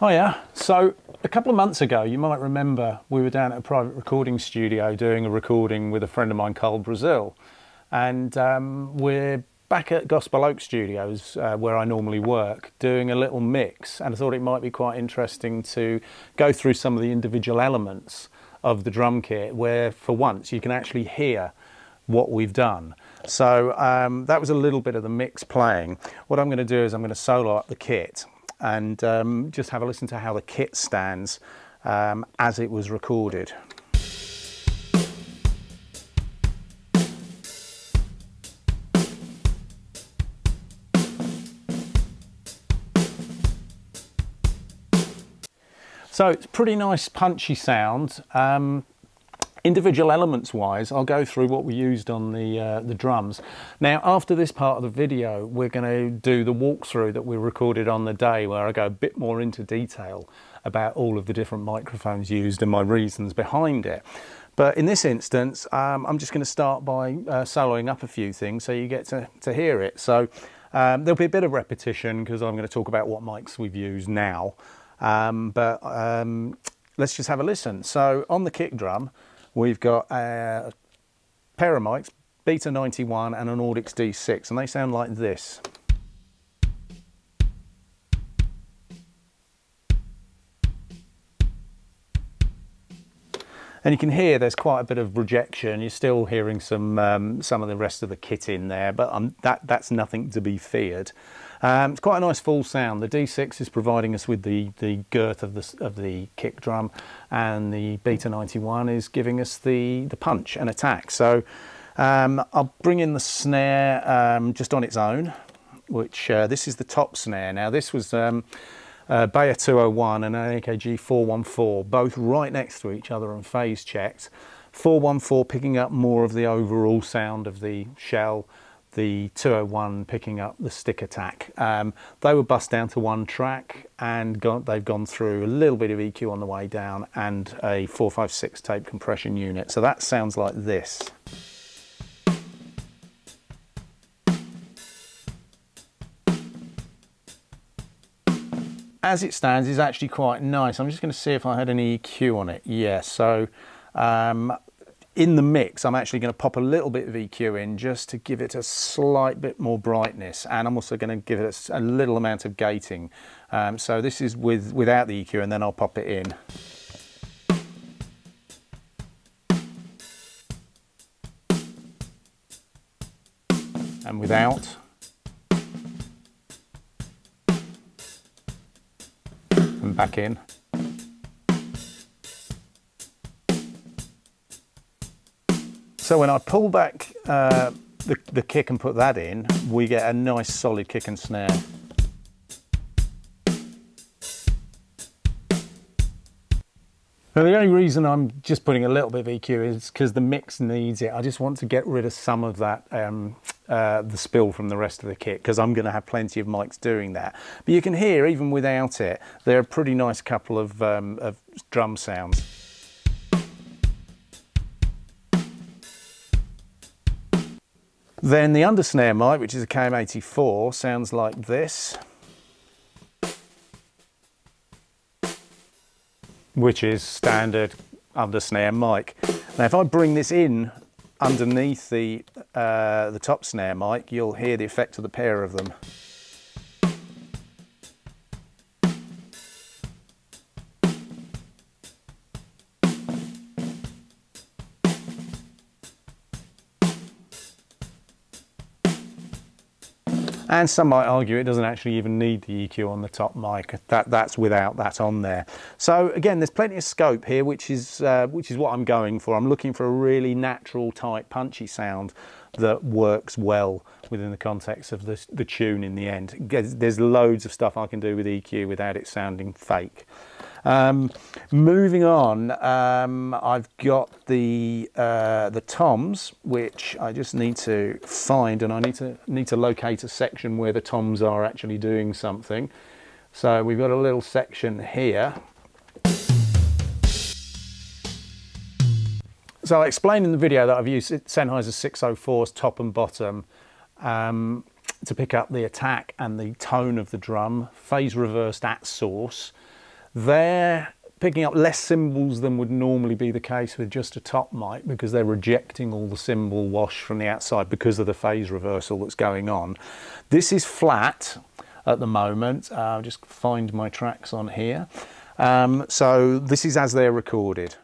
Hiya. So a couple of months ago, you might remember we were down at a private recording studio doing a recording with a friend of mine, Carl Brazil, and we're back at Gospel Oak Studios, where I normally work, doing a little mix, and I thought it might be quite interesting to go through some of the individual elements of the drum kit where, for once, you can actually hear what we've done. So that was a little bit of the mix playing. What I'm going to do is I'm going to solo up the kit and just have a listen to how the kit stands as it was recorded. So it's pretty nice punchy sound. Individual elements wise, I'll go through what we used on the drums. Now, after this part of the video, we're going to do the walkthrough that we recorded on the day, where I go a bit more into detail about all of the different microphones used and my reasons behind it. But in this instance, I'm just going to start by soloing up a few things so you get to hear it. So there'll be a bit of repetition because I'm going to talk about what mics we've used now. Let's just have a listen. So on the kick drum, we've got a pair of mics, Beta 91 and an Audix D6, and they sound like this. And you can hear there's quite a bit of rejection. You're still hearing some of the rest of the kit in there, but that's nothing to be feared. It's quite a nice full sound. The D6 is providing us with the girth of the kick drum, and the Beta 91 is giving us the punch and attack. So I'll bring in the snare just on its own, which this is the top snare. Now this was Beyer 201 and an AKG 414, both right next to each other and phase checked. 414 picking up more of the overall sound of the shell, the 201 picking up the stick attack. They were bussed down to one track, and they've gone through a little bit of EQ on the way down and a 456 tape compression unit. So that sounds like this. As it stands, is actually quite nice. I'm just going to see if I had an EQ on it. Yeah, so in the mix, I'm actually going to pop a little bit of EQ in just to give it a slight bit more brightness, and I'm also going to give it a little amount of gating. So this is without the EQ, and then I'll pop it in. And without. And back in. So when I pull back the kick and put that in, we get a nice solid kick and snare. Now the only reason I'm just putting a little bit of EQ is because the mix needs it. I just want to get rid of some of that, the spill from the rest of the kit, because I'm going to have plenty of mics doing that. But you can hear, even without it, they're a pretty nice couple of drum sounds. Then the undersnare mic, which is a KM84, sounds like this, which is standard undersnare mic. Now, if I bring this in underneath the top snare mic, you'll hear the effect of the pair of them. And some might argue it doesn't actually even need the EQ on the top mic. That's without that on there. So again, there's plenty of scope here, which is what I'm going for. I'm looking for a really natural, tight, punchy sound that works well within the context of the tune in the end. There's loads of stuff I can do with EQ without it sounding fake. Moving on, I've got the toms, which I just need to find, and I need to locate a section where the toms are actually doing something. So we've got a little section here. So I explained in the video that I've used Sennheiser 604's top and bottom to pick up the attack and the tone of the drum, phase reversed at source. They're picking up less cymbals than would normally be the case with just a top mic, because they're rejecting all the cymbal wash from the outside because of the phase reversal that's going on. This is flat at the moment. I'll just find my tracks on here. So this is as they're recorded.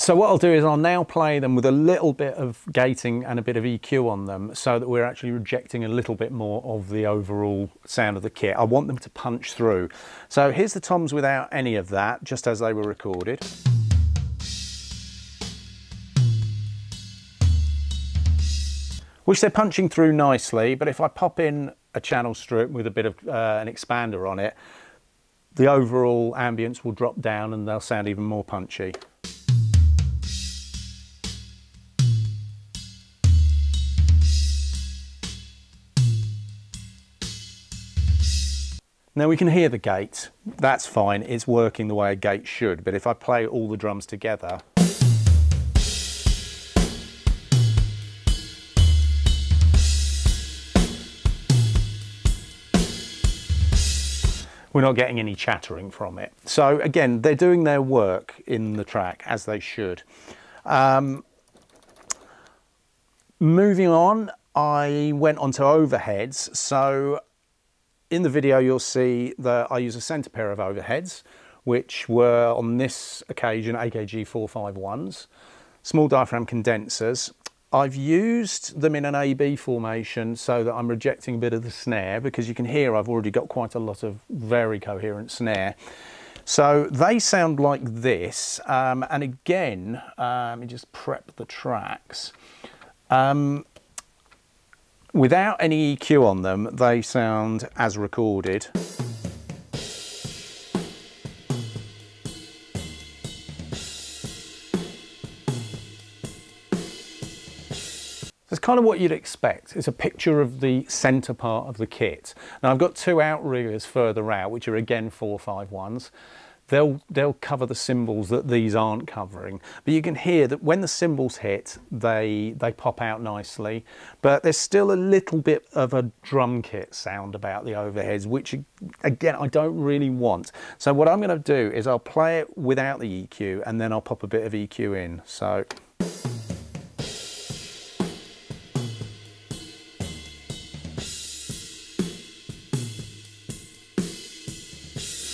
So what I'll do is I'll now play them with a little bit of gating and a bit of EQ on them, so that we're actually rejecting a little bit more of the overall sound of the kit. I want them to punch through. So here's the toms without any of that, just as they were recorded. Which they're punching through nicely, but if I pop in a channel strip with a bit of an expander on it, the overall ambience will drop down and they'll sound even more punchy. Now we can hear the gate, that's fine, it's working the way a gate should, but if I play all the drums together... we're not getting any chattering from it. So again, they're doing their work in the track, as they should. Moving on, I went on to overheads. So in the video, you'll see that I use a center pair of overheads, which were on this occasion AKG 451s, small diaphragm condensers. I've used them in an AB formation so that I'm rejecting a bit of the snare, because you can hear I've already got quite a lot of very coherent snare. So they sound like this. And again, let me just prep the tracks. Without any EQ on them, they sound as recorded. That's kind of what you'd expect. It's a picture of the center part of the kit. Now I've got two outriggers further out, which are again 451s. They'll cover the cymbals that these aren't covering. But you can hear that when the cymbals hit, they pop out nicely. But there's still a little bit of a drum kit sound about the overheads, which again, I don't really want. So what I'm gonna do is I'll play it without the EQ, and then I'll pop a bit of EQ in, so.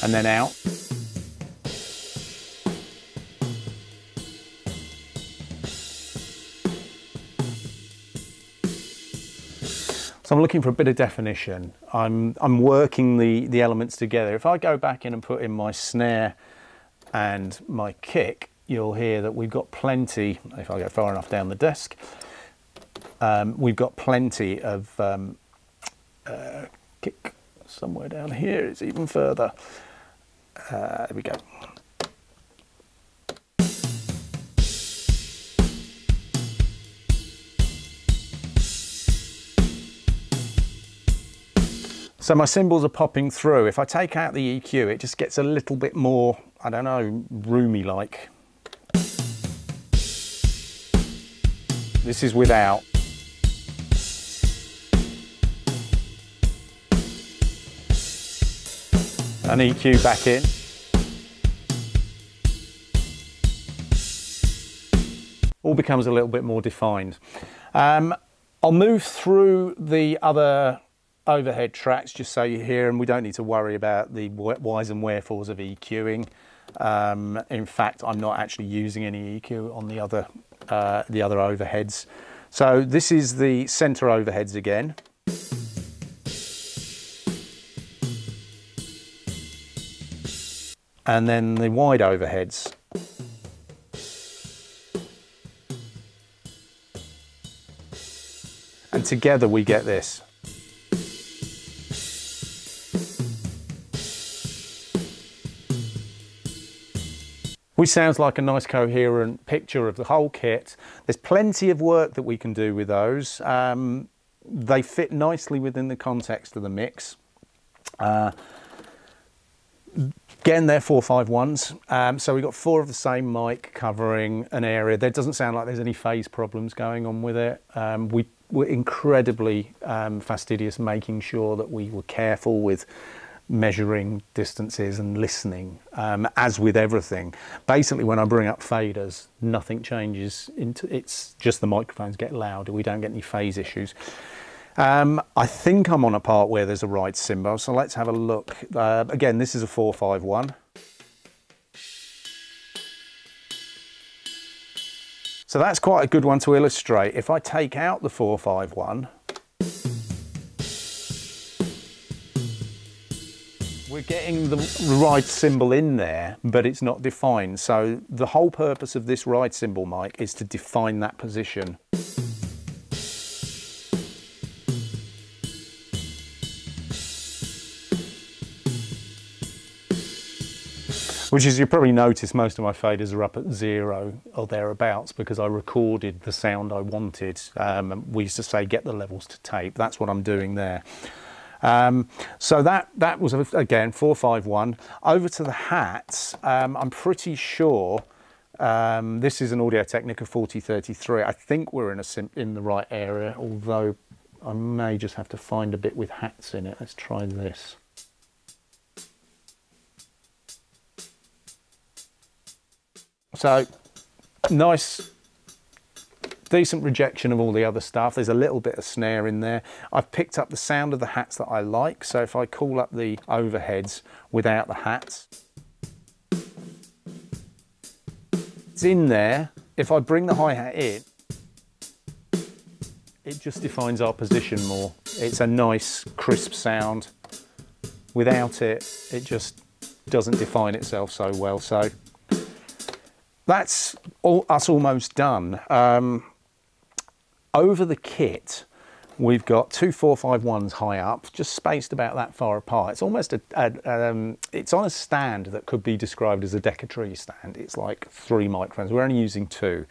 And then out. So I'm looking for a bit of definition. I'm working the elements together. If I go back in and put in my snare and my kick, you'll hear that we've got plenty, if I go far enough down the desk, we've got plenty of kick somewhere down here. It's even further. There we go. So my cymbals are popping through. If I take out the EQ, it just gets a little bit more, I don't know, roomy-like. This is without. An EQ back in. All becomes a little bit more defined. I'll move through the other overhead tracks just so you hear, and we don't need to worry about the whys and wherefores of EQing. In fact, I'm not actually using any EQ on the other overheads. So this is the center overheads again. And then the wide overheads. And together we get this. Which sounds like a nice coherent picture of the whole kit. There's plenty of work that we can do with those. They fit nicely within the context of the mix. Again, they're 451s, so we've got four of the same mic covering an area. There doesn't sound like there's any phase problems going on with it. We were incredibly fastidious making sure that we were careful with measuring distances and listening, as with everything. Basically, when I bring up faders, nothing changes. It's just the microphones get louder. We don't get any phase issues. I think I'm on a part where there's a ride cymbal, so let's have a look. Again, this is a 451. So that's quite a good one to illustrate. If I take out the 451, we're getting the ride cymbal in there, but it's not defined. So the whole purpose of this ride cymbal mic is to define that position. Which is, you probably notice most of my faders are up at zero or thereabouts because I recorded the sound I wanted. We used to say, get the levels to tape. That's what I'm doing there. So that was, again, 451. Over to the hats, I'm pretty sure this is an Audio Technica 4033. I think we're in the right area, although I may just have to find a bit with hats in it. Let's try this. So nice, decent rejection of all the other stuff. There's a little bit of snare in there. I've picked up the sound of the hats that I like. So if I call up the overheads without the hats, it's in there. If I bring the hi-hat in, it just defines our position more. It's a nice, crisp sound. Without it, it just doesn't define itself so well. So that's us almost done. Over the kit, we've got two 451s high up, just spaced about that far apart. It's almost it's on a stand that could be described as a decatree stand. It's like three microphones. We're only using two,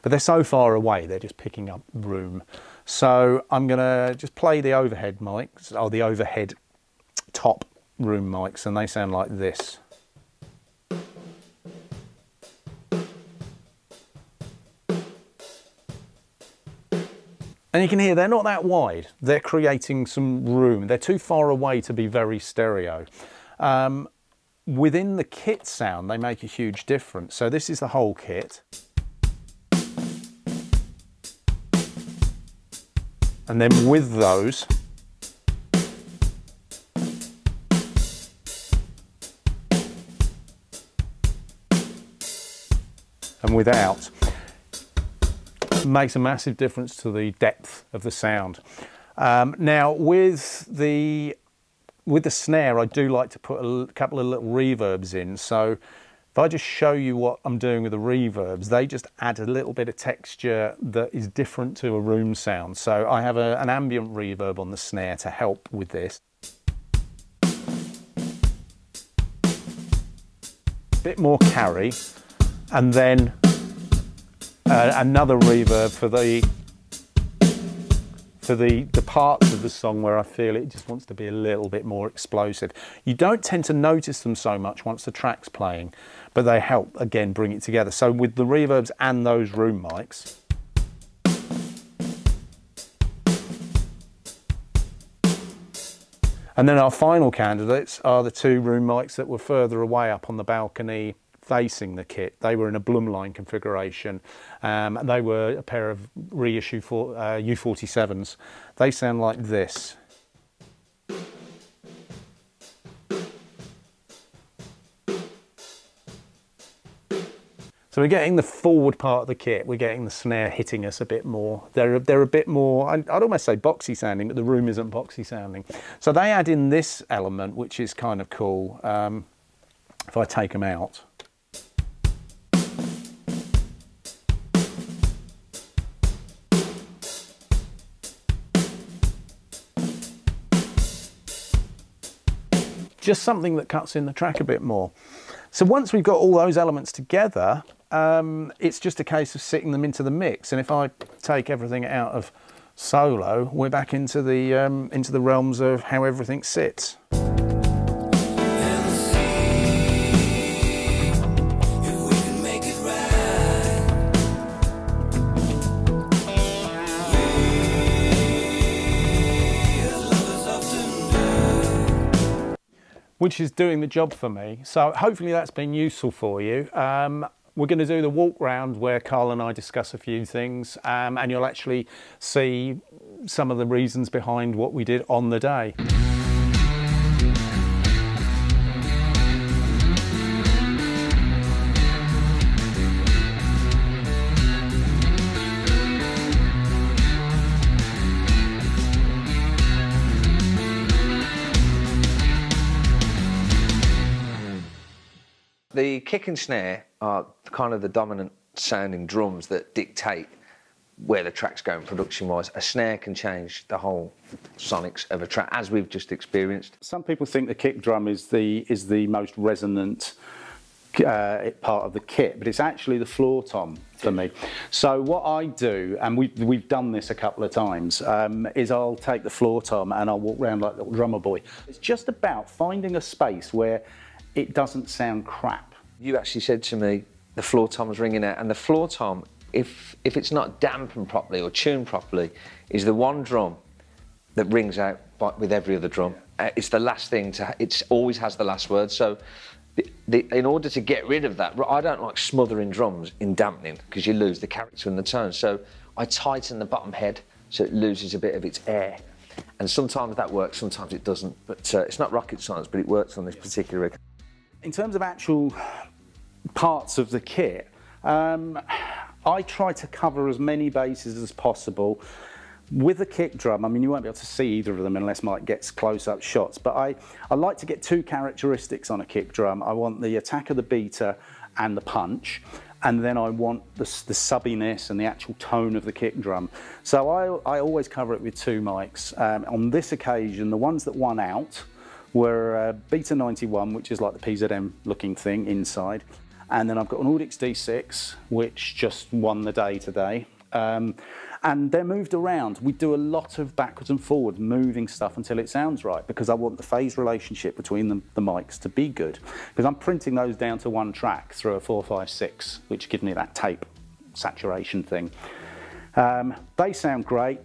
but they're so far away, they're just picking up room. So I'm gonna just play the overhead mics, or the overhead top room mics, and they sound like this. And you can hear they're not that wide. They're creating some room. They're too far away to be very stereo. Within the kit sound, they make a huge difference. So this is the whole kit. And then with those, and without, makes a massive difference to the depth of the sound. Now with the snare, I do like to put a couple of little reverbs in. So if I just show you what I'm doing with the reverbs, they just add a little bit of texture that is different to a room sound. So I have an ambient reverb on the snare to help with this. A bit more carry, and then another reverb for the parts of the song where I feel it just wants to be a little bit more explosive. You don't tend to notice them so much once the track's playing, but they help, again, bring it together. So with the reverbs and those room mics, and then our final candidates are the two room mics that were further away up on the balcony facing the kit. They were in a Blumline configuration, and they were a pair of reissue for U47s. They sound like this. So we're getting the forward part of the kit. We're getting the snare hitting us a bit more. They're a bit more, I'd almost say boxy sounding, but the room isn't boxy sounding. So they add in this element, which is kind of cool. If I take them out, just something that cuts in the track a bit more. So once we've got all those elements together, it's just a case of sitting them into the mix. And if I take everything out of solo, we're back into the realms of how everything sits. which is doing the job for me. So hopefully that's been useful for you. We're going to do the walk round where Carl and I discuss a few things, and you'll actually see some of the reasons behind what we did on the day. The kick and snare are kind of the dominant sounding drums that dictate where the track's going production-wise. A snare can change the whole sonics of a track, as we've just experienced. Some people think the kick drum is the most resonant part of the kit, but it's actually the floor tom for me. So what I do, and we've done this a couple of times, is I'll take the floor tom and I'll walk around like a little drummer boy. It's just about finding a space where it doesn't sound crap. You actually said to me, the floor tom's ringing out, and the floor tom, if it's not dampened properly or tuned properly, is the one drum that rings out with every other drum. Yeah. It's the last thing to, it always has the last word. So in order to get rid of that, I don't like smothering drums in dampening, because you lose the character and the tone. So I tighten the bottom head so it loses a bit of its air. And sometimes that works, sometimes it doesn't. But it's not rocket science, but it works on this particular rig. In terms of actual parts of the kit, I try to cover as many bases as possible. With a kick drum, I mean, you won't be able to see either of them unless Mike gets close-up shots, but I like to get two characteristics on a kick drum. I want the attack of the beater and the punch, and then I want the subbiness and the actual tone of the kick drum. So I always cover it with two mics. On this occasion, the ones that won out were Beta 91, which is like the PZM looking thing inside. And then I've got an Audix D6, which just won the day today. And they're moved around. We do a lot of backwards and forwards, moving stuff until it sounds right, because I want the phase relationship between the mics to be good. Because I'm printing those down to one track through a 456, which gives me that tape saturation thing. They sound great.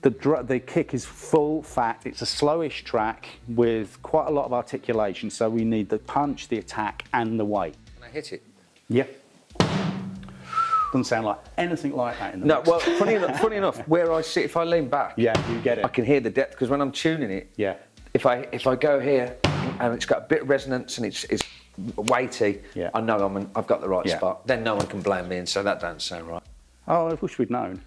The kick is full fat, it's a slowish track with quite a lot of articulation, so we need the punch, the attack and the weight. Can I hit it? Yeah. Doesn't sound like anything like that in the mix. No, well, funny enough, where I sit, if I lean back, yeah, you get it. I can hear the depth, because when I'm tuning it, yeah. If I go here and it's got a bit of resonance and it's weighty, yeah. I know I've got the right yeah. spot, then no one can blame me and say that don't sound right. Oh, I wish we'd known.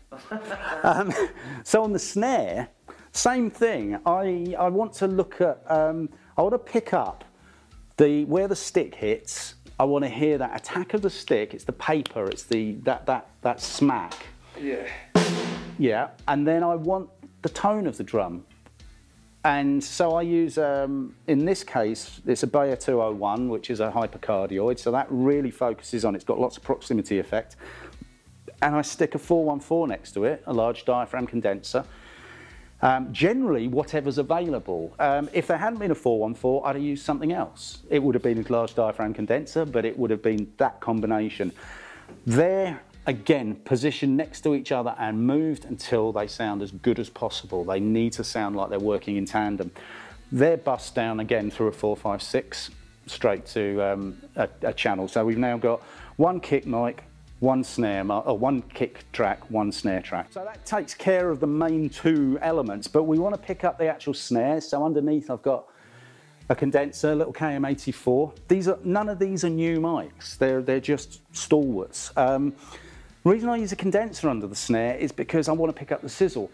So on the snare, same thing. I want to look at, I want to pick up where the stick hits. I want to hear that attack of the stick. It's the paper, it's that smack. Yeah. Yeah, and then I want the tone of the drum. And so I use, in this case, it's a Beyer 201, which is a hypercardioid. So that really focuses on, it's got lots of proximity effect. And I stick a 414 next to it, a large diaphragm condenser. Generally, whatever's available. If there hadn't been a 414, I'd have used something else. It would have been a large diaphragm condenser, but it would have been that combination. They're, again, positioned next to each other and moved until they sound as good as possible. They need to sound like they're working in tandem. They're bussed down again through a 456, straight to a channel. So we've now got one kick mic, one snare, or one kick track, one snare track. So that takes care of the main two elements, but we want to pick up the actual snares. So underneath I've got a condenser, a little KM84. None of these are new mics. They're just stalwarts. Reason I use a condenser under the snare is because I want to pick up the sizzle.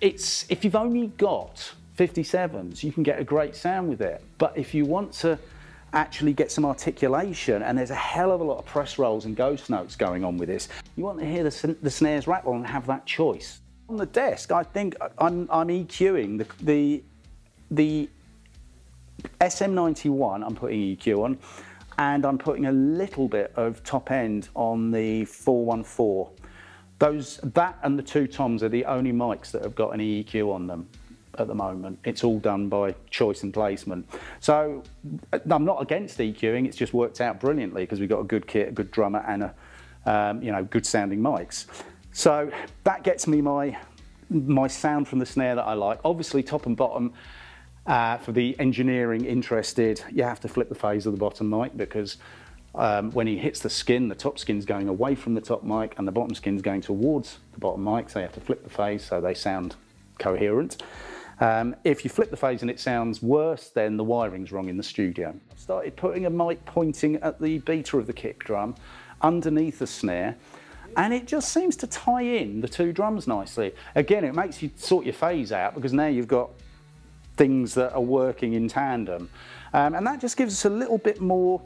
If you've only got 57s, you can get a great sound with it. But if you want to actually get some articulation, and there's a hell of a lot of press rolls and ghost notes going on with this. You want to hear the snares rattle and have that choice. On the desk, I think I'm EQing the SM91, I'm putting EQ on, and I'm putting a little bit of top end on the 414. That and the two toms are the only mics that have got any EQ on them at the moment. It's all done by choice and placement. So I'm not against EQing, it's just worked out brilliantly because we've got a good kit, a good drummer and good sounding mics. So that gets me my sound from the snare that I like. Obviously top and bottom For the engineering interested, you have to flip the phase of the bottom mic, because when he hits the skin, the top skin's going away from the top mic and the bottom skin's going towards the bottom mic, so you have to flip the phase so they sound coherent. If you flip the phase and it sounds worse, then the wiring's wrong in the studio. I started putting a mic pointing at the beater of the kick drum underneath the snare, and it just seems to tie in the two drums nicely. Again, it makes you sort your phase out, because now you've got things that are working in tandem. And that just gives us a little bit more,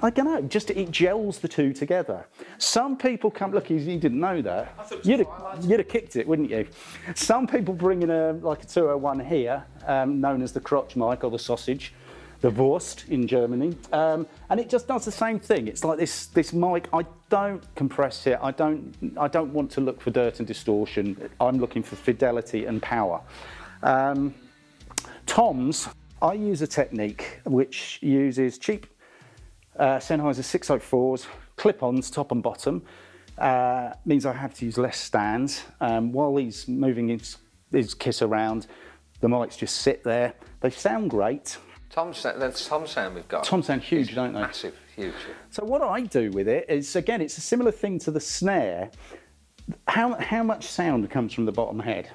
I don't know, just it gels the two together. Some people come, look, you didn't know that. You'd have kicked it, wouldn't you? Some people bring in like a 201 here, known as the crotch mic or the sausage, the Wurst in Germany. And it just does the same thing. It's like this mic, I don't compress it. I don't want to look for dirt and distortion. I'm looking for fidelity and power. Toms, I use a technique which uses cheap Sennheiser 604s, clip-ons, top and bottom. Means I have to use less stands. While he's moving his kiss around, the mics just sit there. They sound great. Tom sound we've got. Tom sound huge, don't they? Massive, huge. So what I do with it is, again, it's a similar thing to the snare. How much sound comes from the bottom head?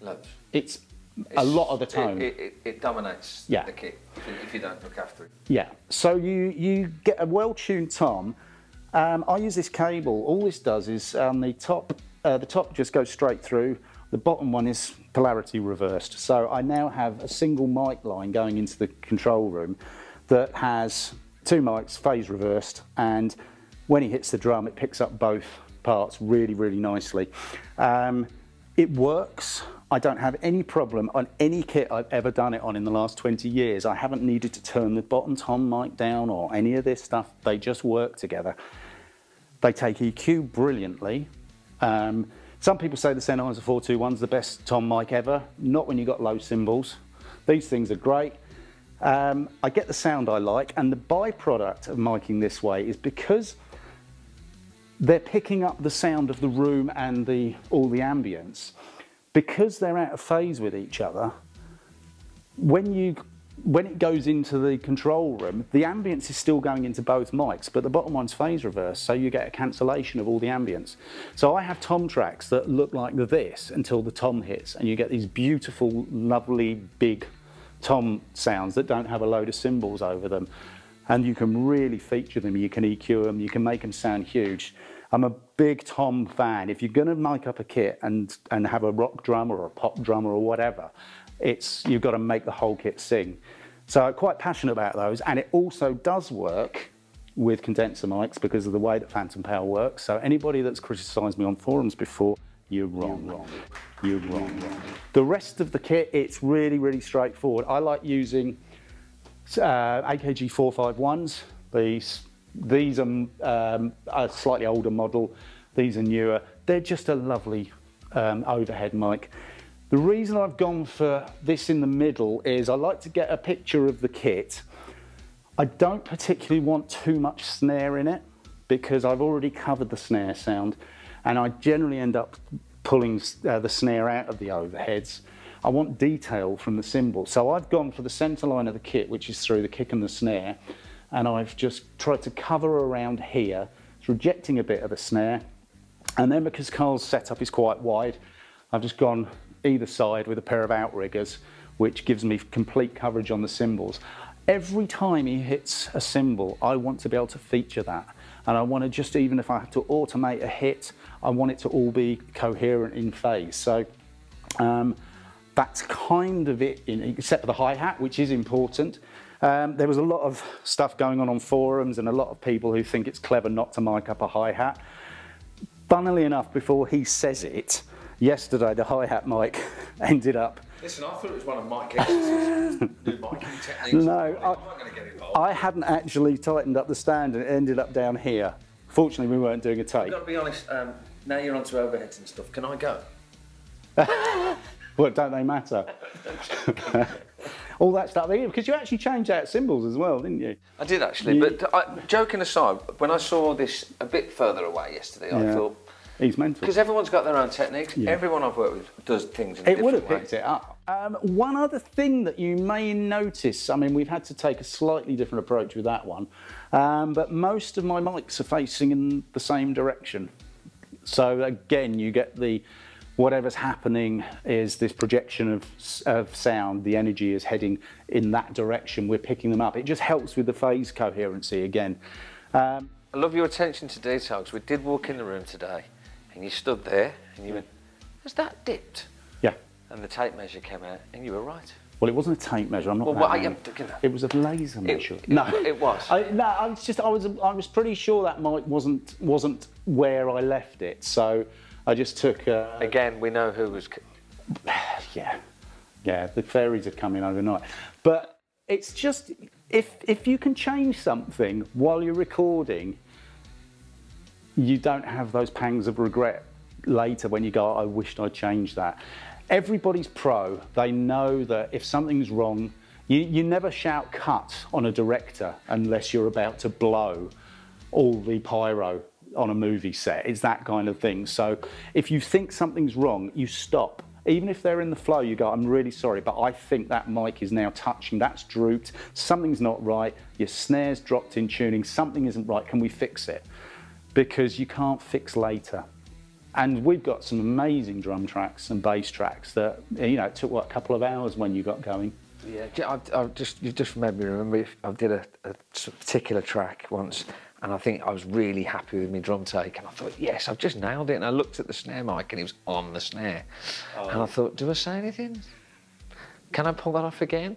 Loads. It's a lot of the time. It dominates the kick if you don't look after it. Yeah, so you get a well-tuned tom. I use this cable. All this does is on the top just goes straight through. The bottom one is polarity reversed. So I now have a single mic line going into the control room that has two mics, phase reversed, and when he hits the drum, it picks up both parts really, really nicely. It works. I don't have any problem on any kit I've ever done it on in the last 20 years. I haven't needed to turn the bottom tom mic down or any of this stuff. They just work together. They take EQ brilliantly. Some people say the Sennheiser 421's the best tom mic ever. Not when you've got low cymbals. These things are great. I get the sound I like, and the byproduct of micing this way is because they're picking up the sound of the room and all the ambience. Because they're out of phase with each other, when it goes into the control room, the ambience is still going into both mics, but the bottom one's phase reversed, so you get a cancellation of all the ambience. So I have tom tracks that look like this until the tom hits, and you get these beautiful, lovely, big tom sounds that don't have a load of cymbals over them. And you can really feature them, you can EQ them, you can make them sound huge. I'm a big tom fan. If you're going to mic up a kit and have a rock drum or a pop drum or whatever, you've got to make the whole kit sing. So I'm quite passionate about those, and it also does work with condenser mics because of the way that phantom power works. So anybody that's criticised me on forums before, you're wrong. You're wrong. The rest of the kit, it's really, really straightforward. I like using AKG 451s. These are a slightly older model, these are newer. They're just a lovely overhead mic. The reason I've gone for this in the middle is I like to get a picture of the kit. I don't particularly want too much snare in it because I've already covered the snare sound, and I generally end up pulling the snare out of the overheads. I want detail from the cymbal. So I've gone for the center line of the kit, which is through the kick and the snare. And I've just tried to cover around here. It's rejecting a bit of the snare. And then because Carl's setup is quite wide, I've just gone either side with a pair of outriggers, which gives me complete coverage on the cymbals. Every time he hits a cymbal, I want to be able to feature that. And I want to just, even if I have to automate a hit, I want it to all be coherent in phase. So that's kind of it, except for the hi-hat, which is important. There was a lot of stuff going on forums and a lot of people who think it's clever not to mic up a hi-hat. Funnily enough, before he says it, yesterday the hi-hat mic ended up... Listen, I thought it was one of Mike Hicks' new micing techniques. No, I hadn't actually tightened up the stand and it ended up down here. Fortunately, we weren't doing a tape. I've got to be honest, now you're onto overheads and stuff, can I go? Well, don't they matter? All that stuff, because you actually changed out cymbals as well, didn't you? I did actually, but joking aside, when I saw this a bit further away yesterday, I thought... He's mental. Because everyone's got their own techniques, everyone I've worked with does things in a different way. It would have picked it up. One other thing that you may notice, I mean, we've had to take a slightly different approach with that one, but most of my mics are facing in the same direction. So again, you get the, whatever's happening is this projection of sound, the energy is heading in that direction, we're picking them up. It just helps with the phase coherency again. I love your attention to detail, because we did walk in the room today, and you stood there, and you went, has that dipped? Yeah. And the tape measure came out, and you were right. Well, it wasn't a tape measure. I'm not. Well, that it was a laser measure. I was pretty sure that mic wasn't where I left it. So I just took. Again, we know who was. yeah. The fairies are coming overnight. But it's just if you can change something while you're recording, you don't have those pangs of regret later when you go, I wished I'd changed that. Everybody's pro, they know that if something's wrong, you never shout cut on a director unless you're about to blow all the pyro on a movie set. It's that kind of thing. So if you think something's wrong, you stop. Even if they're in the flow, you go, I'm really sorry, but I think that mic is now touching, that's drooped, something's not right, your snare's dropped in tuning, something isn't right, can we fix it? Because you can't fix later. And we've got some amazing drum tracks and bass tracks that, you know, it took, what, a couple of hours when you got going? Yeah, you've just made me remember, I did a particular track once, and I think I was really happy with my drum take, and I thought, yes, I've just nailed it, and I looked at the snare mic, and it was on the snare. Oh. And I thought, do I say anything? Can I pull that off again?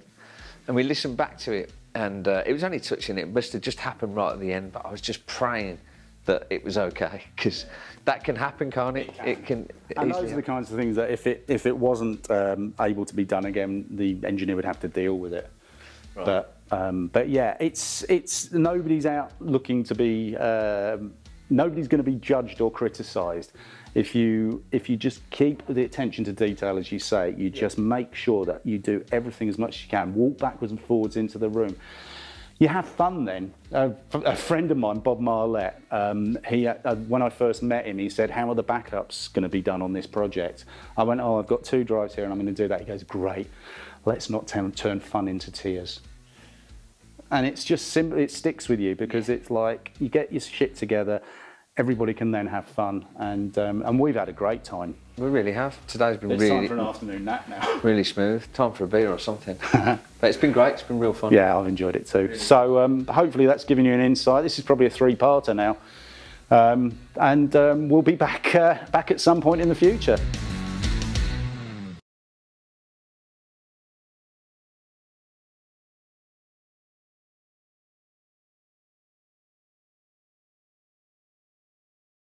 And we listened back to it, and it was only touching, it must have just happened right at the end, but I was just praying that it was okay, because that can happen, can't it? And those are the kinds of things that if it wasn't able to be done again, the engineer would have to deal with it. Right. But yeah, it's nobody's out looking to be nobody's going to be judged or criticised if you just keep the attention to detail, as you say. You just make sure that you do everything as much as you can. Walk backwards and forwards into the room. You have fun then. A friend of mine, Bob Marlette, when I first met him, he said, how are the backups going to be done on this project? I went, oh, I've got 2 drives here and I'm going to do that. He goes, great, let's not turn fun into tears. And it's just simple, it sticks with you, because it's like you get your shit together, everybody can then have fun, and we've had a great time. We really have. Today's been really... It's time for an afternoon nap now. Really smooth. Time for a beer or something. But it's been great. It's been real fun. Yeah, I've enjoyed it too. Really? So hopefully that's given you an insight. This is probably a 3-parter now. We'll be back at some point in the future.